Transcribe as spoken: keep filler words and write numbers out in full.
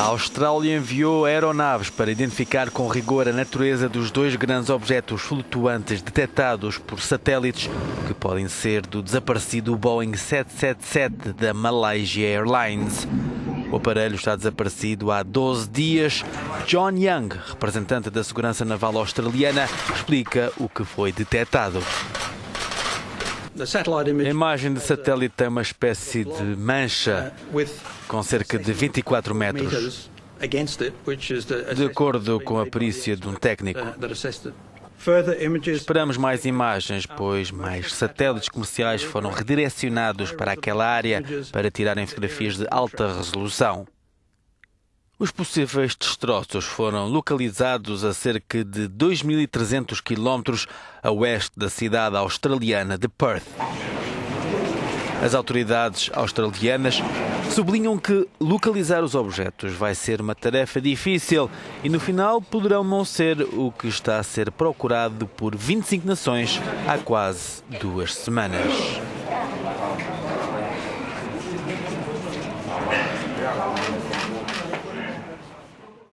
A Austrália enviou aeronaves para identificar com rigor a natureza dos dois grandes objetos flutuantes detectados por satélites que podem ser do desaparecido Boeing sete sete sete da Malaysia Airlines. O aparelho está desaparecido há doze dias. John Young, representante da Segurança Naval Australiana, explica o que foi detectado. A imagem de satélite tem uma espécie de mancha com cerca de vinte e quatro metros, de acordo com a perícia de um técnico. Esperamos mais imagens, pois mais satélites comerciais foram redirecionados para aquela área para tirarem fotografias de alta resolução. Os possíveis destroços foram localizados a cerca de dois mil e trezentos quilómetros a oeste da cidade australiana de Perth. As autoridades australianas sublinham que localizar os objetos vai ser uma tarefa difícil e no final poderão não ser o que está a ser procurado por vinte e cinco nações há quase duas semanas.